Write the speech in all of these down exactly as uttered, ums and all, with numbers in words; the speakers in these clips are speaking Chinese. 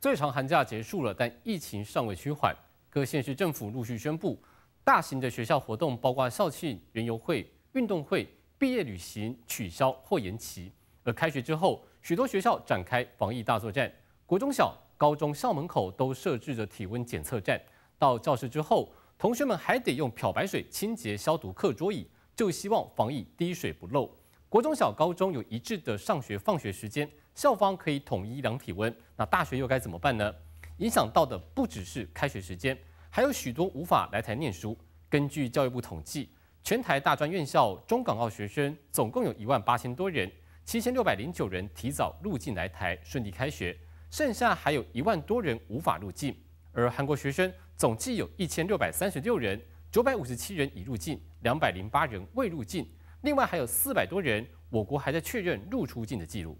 最长寒假结束了，但疫情尚未趋缓，各县市政府陆续宣布，大型的学校活动，包括校庆、园游会、运动会、毕业旅行取消或延期。而开学之后，许多学校展开防疫大作战，国中小、高中校门口都设置着体温检测站。到教室之后，同学们还得用漂白水清洁消毒课桌椅，就希望防疫滴水不漏。 国中小、高中有一致的上学、放学时间，校方可以统一量体温。那大学又该怎么办呢？影响到的不只是开学时间，还有许多无法来台念书。根据教育部统计，全台大专院校中港澳学生总共有一万八千多人，七千六百零九人提早入境来台，顺利开学；剩下还有一万多人无法入境。而韩国学生总计有一千六百三十六人，九百五十七人已入境，两百零八人未入境。 另外还有四百多人，我国还在确认入出境的记录。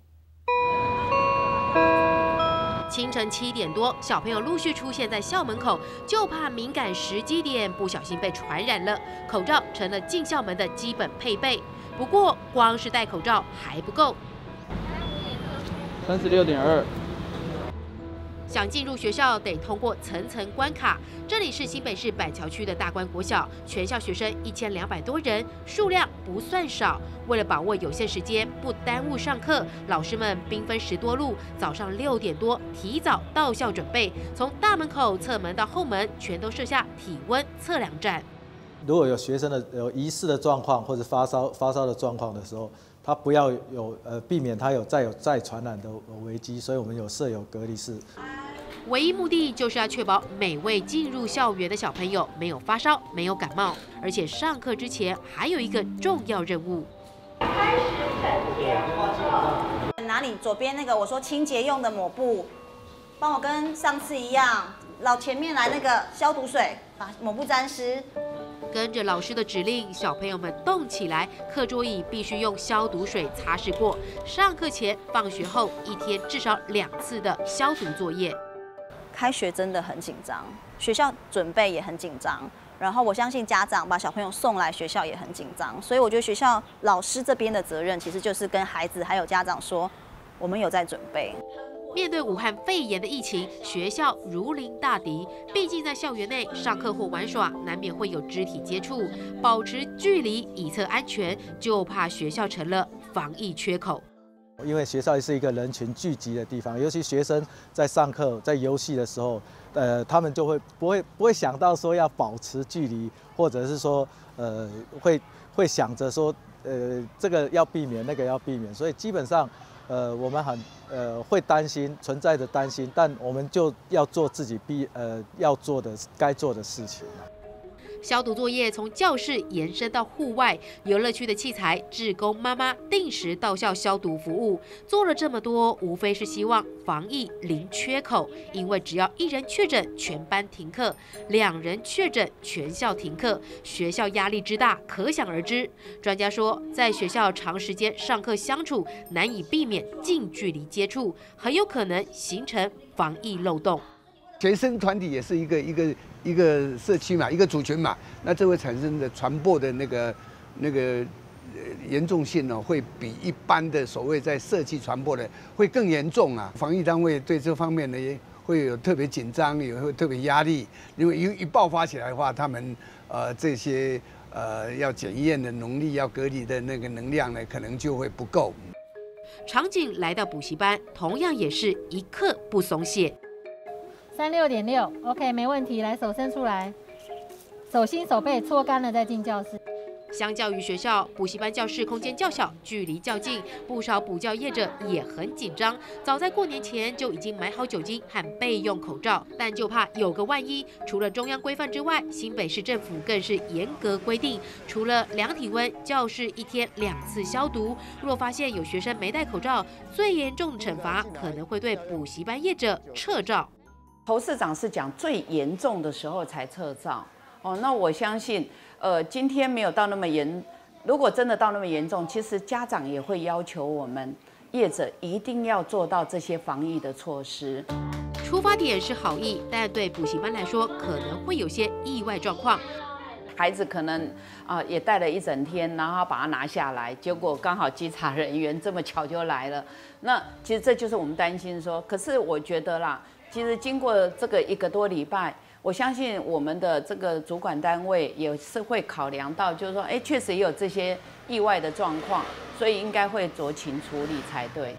清晨七点多，小朋友陆续出现在校门口，就怕敏感时机点不小心被传染了。口罩成了进校门的基本配备，不过光是戴口罩还不够。三十六点二。 想进入学校得通过层层关卡。这里是新北市板桥区的大观国小，全校学生一千两百多人，数量不算少。为了把握有限时间，不耽误上课，老师们兵分十多路，早上六点多提早到校准备。从大门口、侧门到后门，全都设下体温测量站。如果有学生的有疑似的状况或者发烧发烧的状况的时候， 他不要有呃，避免他有再有再传染的危机，所以我们有设有隔离室。唯一目的就是要确保每位进入校园的小朋友没有发烧、没有感冒，而且上课之前还有一个重要任务。开始整洁活动，拿你左边那个我说清洁用的抹布，帮我跟上次一样，老前面来那个消毒水，把抹布沾湿。 跟着老师的指令，小朋友们动起来。课桌椅必须用消毒水擦拭过。上课前、放学后，一天至少两次的消毒作业。开学真的很紧张，学校准备也很紧张。然后我相信家长把小朋友送来学校也很紧张，所以我觉得学校老师这边的责任其实就是跟孩子还有家长说，我们有在准备。 面对武汉肺炎的疫情，学校如临大敌。毕竟在校园内上课或玩耍，难免会有肢体接触，保持距离以测安全，就怕学校成了防疫缺口。因为学校是一个人群聚集的地方，尤其学生在上课、在游戏的时候，呃，他们就会不会不会想到说要保持距离，或者是说，呃，会会想着说，呃，这个要避免，那个要避免，所以基本上。 呃，我们很呃会担心存在的担心，但我们就要做自己必呃要做的该做的事情。消毒作业从教室延伸到户外游乐区的器材，志工妈妈定时到校消毒服务。做了这么多，无非是希望防疫零缺口，因为只要一人确诊，全班停课；两人确诊，全校停课。学校压力之大，可想而知。专家说，在学校长时间上课相处，难以避免近距离接触，很有可能形成防疫漏洞。 学生团体也是一个一个一个社区嘛，一个族群嘛，那这会产生的传播的那个那个严重性呢、哦，会比一般的所谓在社区传播的会更严重啊。防疫单位对这方面呢也会有特别紧张，也会特别压力，因为一一爆发起来的话，他们呃这些呃要检验的能力、要隔离的那个能量呢，可能就会不够。场景来到补习班，同样也是一刻不松懈。 三六点六 ，OK， 没问题。来，手伸出来，手心手背搓干了再进教室。相较于学校，补习班教室空间较小，距离较近，不少补教业者也很紧张。早在过年前就已经买好酒精和备用口罩，但就怕有个万一。除了中央规范之外，新北市政府更是严格规定，除了量体温，教室一天两次消毒。若发现有学生没戴口罩，最严重的惩罚可能会对补习班业者撤照。 侯市长是讲最严重的时候才撤照哦，那我相信，呃，今天没有到那么严，如果真的到那么严重，其实家长也会要求我们业者一定要做到这些防疫的措施。出发点是好意，但对补习班来说可能会有些意外状况，孩子可能啊、呃、也带了一整天，然后把它拿下来，结果刚好稽查人员这么巧就来了，那其实这就是我们担心说，可是我觉得啦。其实经过这个一个多礼拜，我相信我们的这个主管单位也是会考量到，就是说，哎，确实也有这些意外的状况，所以应该会酌情处理才对。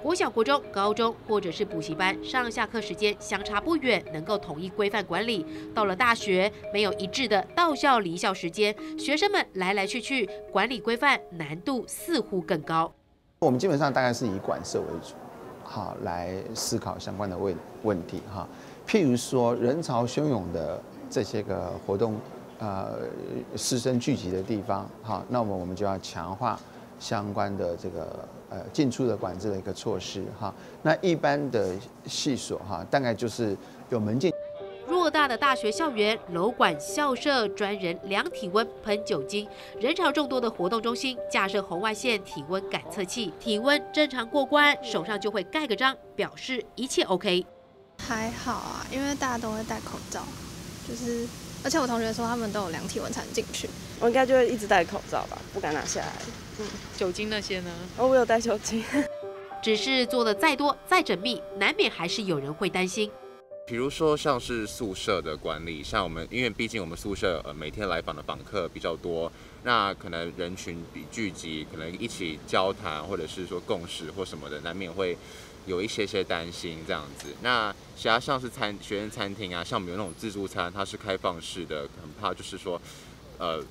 国小、国中、高中或者是补习班，上下课时间相差不远，能够统一规范管理。到了大学，没有一致的到校离校时间，学生们来来去去，管理规范难度似乎更高。我们基本上大概是以管社为主，好来思考相关的问问题哈。譬如说人潮汹涌的这些个活动，呃，师生聚集的地方，好，那么我们就要强化相关的这个。 呃，进出的管制的一个措施哈，那一般的系所哈，大概就是有门禁。偌大的大学校园，楼管、校舍、专人量体温、喷酒精；人潮众多的活动中心，架设红外线体温感测器，体温正常过关，手上就会盖个章，表示一切 OK。还好啊，因为大家都会戴口罩，就是而且我同学说他们都有量体温才能进去，我应该就会一直戴口罩吧，不敢拿下来。 嗯、酒精那些呢？哦，我有带酒精，只是做的再多再缜密，难免还是有人会担心。比如说像是宿舍的管理，像我们因为毕竟我们宿舍呃每天来访的访客比较多，那可能人群比聚集，可能一起交谈或者是说共识或什么的，难免会有一些些担心这样子。那其他像是餐学院餐厅啊，像我们有那种自助餐，它是开放式的，很怕就是说，呃。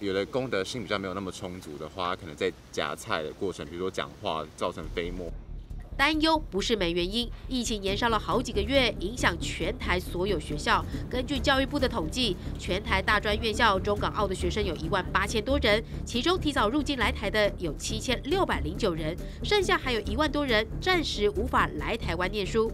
有的公德心比较没有那么充足的话，可能在夹菜的过程，比如说讲话造成飞沫。担忧不是没原因，疫情延烧了好几个月，影响全台所有学校。根据教育部的统计，全台大专院校中港澳的学生有一万八千多人，其中提早入境来台的有七千六百零九人，剩下还有一万多人暂时无法来台湾念书。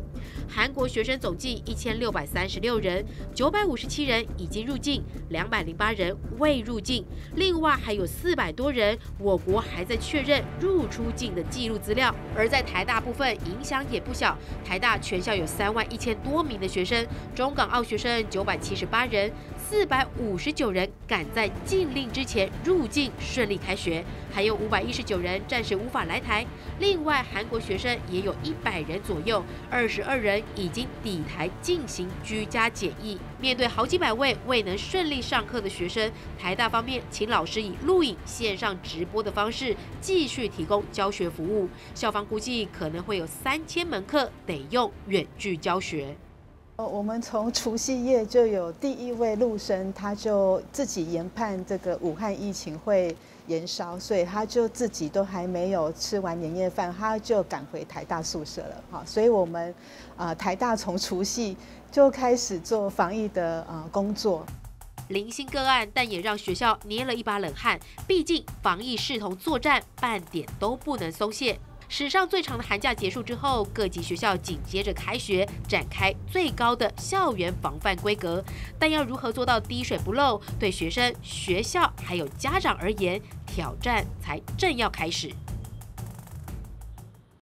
韩国学生总计一千六百三十六人，九百五十七人已经入境，两百零八人未入境，另外还有四百多人，我国还在确认入出境的记录资料。而在台大部分 部分影响也不小，台大全校有三万一千多名的学生，中港澳学生九百七十八人，四百五十九人赶在禁令之前入境顺利开学，还有五百一十九人暂时无法来台。另外，韩国学生也有一百人左右，二十二人已经抵台进行居家检疫。面对好几百位未能顺利上课的学生，台大方面请老师以录影、线上直播的方式继续提供教学服务。校方估计可能 会有三千门课得用远距教学。呃，我们从除夕夜就有第一位陆生，他就自己研判这个武汉疫情会延烧，所以他就自己都还没有吃完年夜饭，他就赶回台大宿舍了。哈，所以我们啊、呃，台大从除夕就开始做防疫的啊、呃、工作。 零星个案，但也让学校捏了一把冷汗。毕竟防疫视同作战，半点都不能松懈。史上最长的寒假结束之后，各级学校紧接着开学，展开最高的校园防范规格。但要如何做到滴水不漏，对学生、学校还有家长而言，挑战才正要开始。